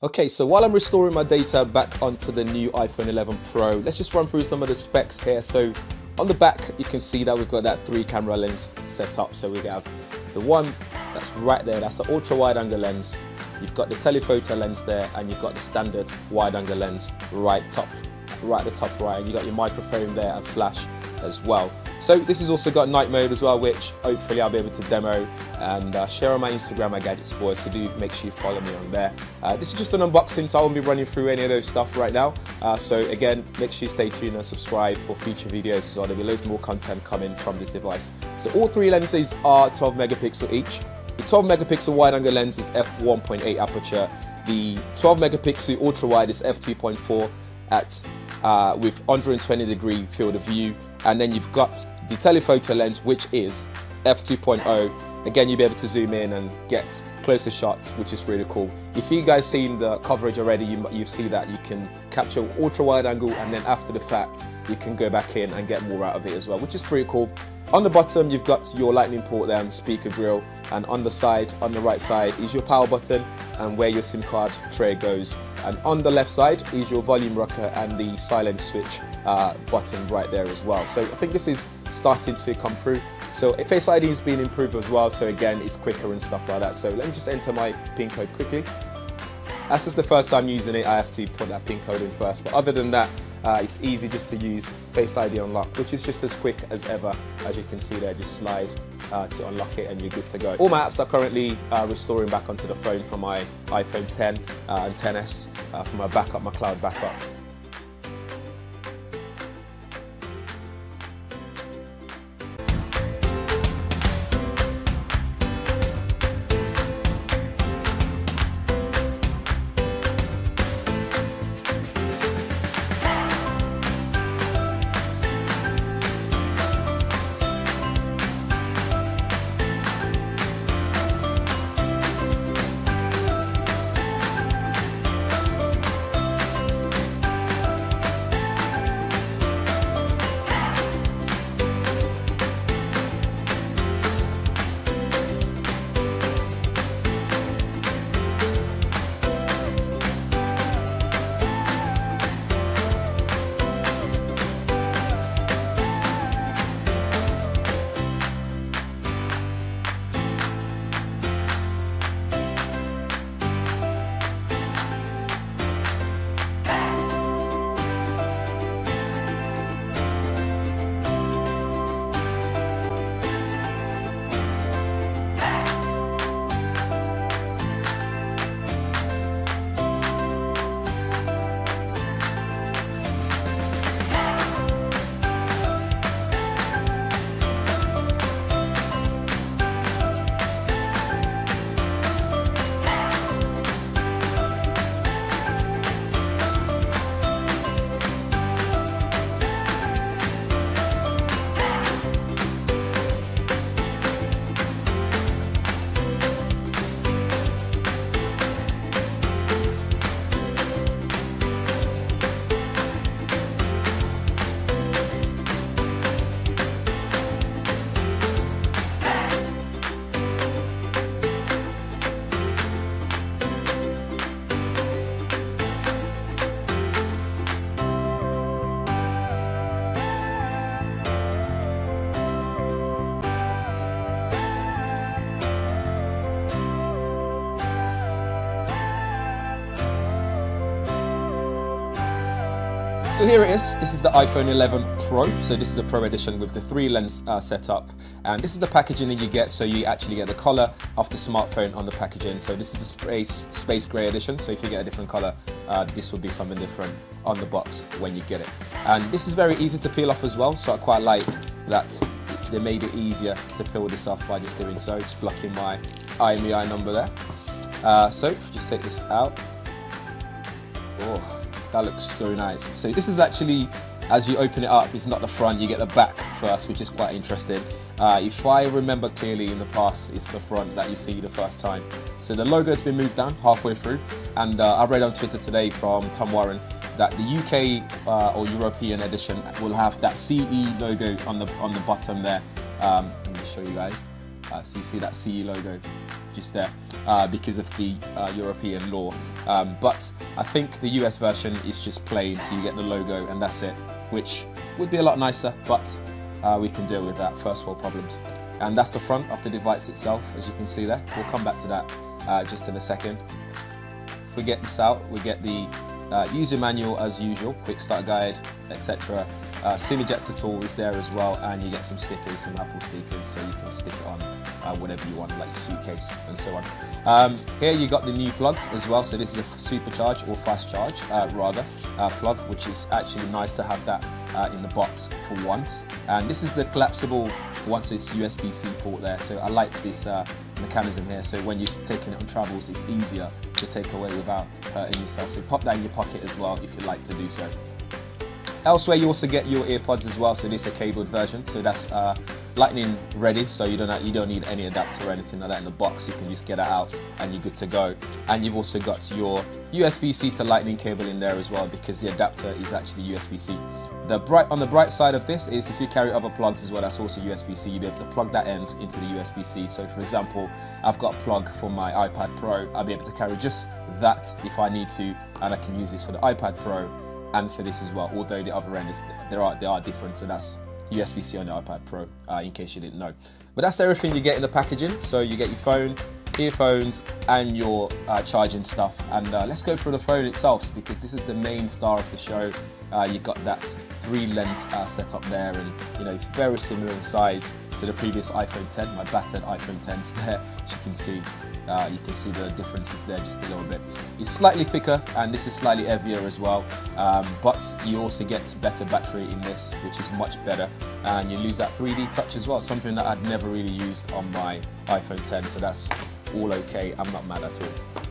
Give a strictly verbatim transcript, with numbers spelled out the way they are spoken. Okay, so while I'm restoring my data back onto the new iPhone eleven Pro, let's just run through some of the specs here. So on the back, you can see that we've got that three camera lens set up. So we have the one that's right there, that's the ultra wide angle lens. You've got the telephoto lens there, and you've got the standard wide angle lens right top, right at the top right. And you've got your microphone there and flash as well. So this has also got night mode as well, which hopefully I'll be able to demo and uh, share on my Instagram at Gadget Spoilers, so do make sure you follow me on there. Uh, this is just an unboxing, so I won't be running through any of those stuff right now. Uh, so again, make sure you stay tuned and subscribe for future videos as well. There'll be loads more content coming from this device. So all three lenses are twelve megapixel each. The twelve megapixel wide angle lens is f one point eight aperture. The twelve megapixel ultra wide is f two point four at uh, with one hundred twenty degree field of view. And then you've got the telephoto lens, which is f two point oh. Again, you'll be able to zoom in and get closer shots, which is really cool. If you guys seen the coverage already, you you see that you can capture ultra wide angle, and then after the fact, you can go back in and get more out of it as well, which is pretty cool. On the bottom, you've got your lightning port there and speaker grill, and on the side, on the right side, is your power button and where your SIM card tray goes. And on the left side is your volume rocker and the silent switch uh, button right there as well. So I think this is starting to come through. So Face I D has been improved as well, so again, it's quicker and stuff like that. So let me just enter my PIN code quickly. As this is the first time using it, I have to put that PIN code in first, but other than that, Uh, it's easy just to use Face I D Unlock, which is just as quick as ever. As you can see there, just slide uh, to unlock it and you're good to go. All my apps are currently uh, restoring back onto the phone from my iPhone ten uh, and ten S uh, for my backup, my cloud backup. So here it is, this is the iPhone eleven Pro, so this is a Pro edition with the three lens uh, setup, and this is the packaging that you get, so you actually get the colour of the smartphone on the packaging. So this is the space, space grey edition, so if you get a different colour, uh, this will be something different on the box when you get it. And this is very easy to peel off as well, so I quite like that they made it easier to peel this off by just doing so, just blocking my I M E I number there. Uh, so just take this out. Oh, that looks so nice. So this is actually, as you open it up, it's not the front, you get the back first, which is quite interesting. Uh, if I remember clearly in the past, it's the front that you see the first time. So the logo has been moved down halfway through, and uh, I read on Twitter today from Tom Warren that the U K uh, or European edition will have that C E logo on the, on the bottom there. Um, let me show you guys. Uh, so you see that C E logo just there uh, because of the uh, European law. Um, but I think the U S version is just plain, so you get the logo and that's it, which would be a lot nicer, but uh, we can deal with that, first world problems. And that's the front of the device itself, as you can see there. We'll come back to that uh, just in a second. If we get this out, we get the uh, user manual as usual, quick start guide, et cetera. Uh, SIM ejector tool is there as well, and you get some stickers, some Apple stickers, so you can stick it on uh, whatever you want, like your suitcase and so on. Um, here you got the new plug as well, so this is a supercharge or fast charge uh, rather uh, plug, which is actually nice to have that uh, in the box for once. And this is the collapsible one, so it's U S B C port there, so I like this uh, mechanism here, so when you're taking it on travels it's easier to take away without hurting yourself, so pop that in your pocket as well if you like to do so. Elsewhere you also get your earpods as well, so this is a cabled version, so that's uh, Lightning ready, so you don't, you don't need any adapter or anything like that in the box, you can just get it out and you're good to go. And you've also got your U S B C to Lightning cable in there as well, because the adapter is actually U S B C. The bright, on the bright side of this is if you carry other plugs as well, that's also U S B C, you'll be able to plug that end into the U S B C. So for example, I've got a plug for my iPad Pro, I'll be able to carry just that if I need to, and I can use this for the iPad Pro and for this as well, although the other end is, there are, they are different, so that's U S B C on the iPad Pro, uh, in case you didn't know. But that's everything you get in the packaging, so you get your phone, earphones, and your uh, charging stuff. And uh, let's go through the phone itself, because this is the main star of the show. Uh, you've got that three lens uh, setup there, and you know it's very similar in size to the previous iPhone ten, my battered iPhone ten S there, as you can see. Uh, you can see the differences there just a little bit. It's slightly thicker, and this is slightly heavier as well, um, but you also get better battery in this, which is much better, and you lose that three D touch as well, something that I'd never really used on my iPhone ten, so that's all okay, I'm not mad at all.